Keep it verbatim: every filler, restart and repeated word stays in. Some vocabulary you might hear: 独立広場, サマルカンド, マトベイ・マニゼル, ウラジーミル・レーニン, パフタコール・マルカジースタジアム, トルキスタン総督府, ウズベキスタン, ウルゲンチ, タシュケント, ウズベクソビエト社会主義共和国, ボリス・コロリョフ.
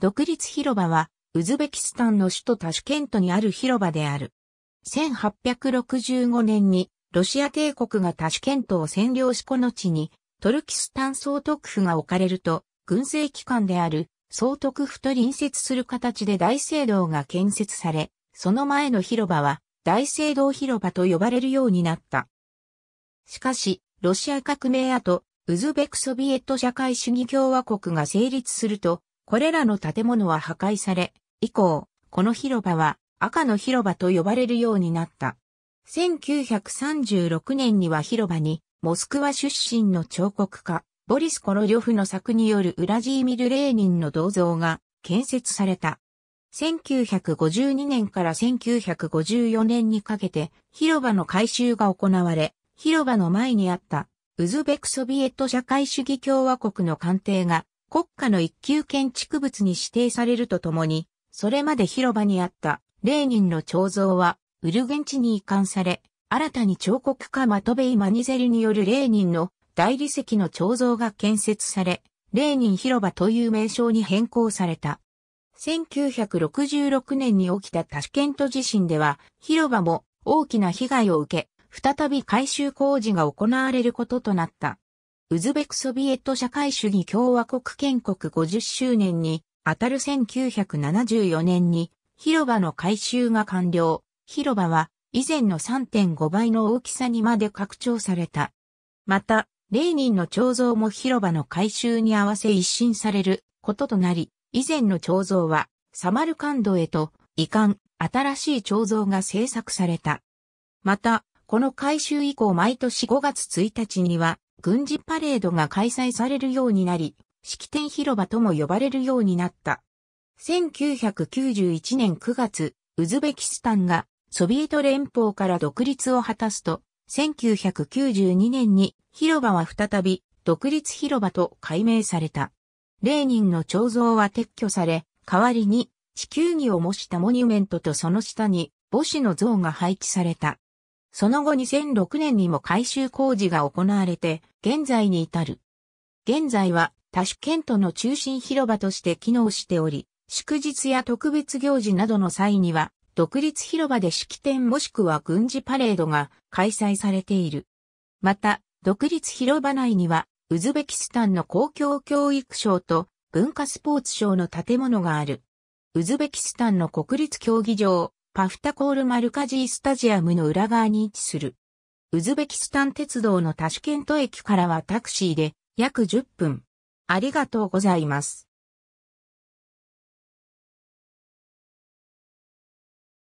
独立広場は、ウズベキスタンの首都タシュケントにある広場である。せんはっぴゃくろくじゅうごねんに、ロシア帝国がタシュケントを占領しこの地に、トルキスタン総督府が置かれると、軍政機関である総督府と隣接する形で大聖堂が建設され、その前の広場は大聖堂広場と呼ばれるようになった。しかし、ロシア革命後、ウズベクソビエト社会主義共和国が成立すると、これらの建物は破壊され、以降、この広場は赤の広場と呼ばれるようになった。せんきゅうひゃくさんじゅうろくねんには広場に、モスクワ出身の彫刻家、ボリス・コロリョフの作によるウラジーミル・レーニンの銅像が建設された。せんきゅうひゃくごじゅうにねんからせんきゅうひゃくごじゅうよねんにかけて広場の改修が行われ、広場の前にあったウズベクソビエト社会主義共和国の艦艇が国家の一級建築物に指定されるとともに、それまで広場にあったレーニンの彫像はウルゲンチに移管され、新たに彫刻家マトベイ・マニゼルによるレーニンの大理石の彫像が建設され、レーニン広場という名称に変更された。せんきゅうひゃくろくじゅうろくねんに起きたタシュケント地震では、広場も大きな被害を受け、再び改修工事が行われることとなった。ウズベクソビエト社会主義共和国建国ごじゅっしゅうねんにあたるせんきゅうひゃくななじゅうよねんに広場の改修が完了。広場は、以前の さんてんごばいの大きさにまで拡張された。また、レーニンの彫像も広場の改修に合わせ一新されることとなり、以前の彫像はサマルカンドへと移管、新しい彫像が制作された。また、この改修以降毎年ごがつついたちには軍事パレードが開催されるようになり、式典広場とも呼ばれるようになった。せんきゅうひゃくきゅうじゅういちねんくがつ、ウズベキスタンがソビエト連邦から独立を果たすと、せんきゅうひゃくきゅうじゅうにねんに広場は再び独立広場と改名された。レーニンの彫像は撤去され、代わりに地球儀を模したモニュメントとその下に母子の像が配置された。その後にせんろくねんにも改修工事が行われて、現在に至る。現在はタシュケントの中心広場として機能しており、祝日や特別行事などの際には、独立広場で式典もしくは軍事パレードが開催されている。また、独立広場内には、ウズベキスタンの公共教育省と文化スポーツ省の建物がある。ウズベキスタンの国立競技場、パフタコール・マルカジースタジアムの裏側に位置する。ウズベキスタン鉄道のタシュケント駅からはタクシーで約じゅっぷん。ありがとうございます。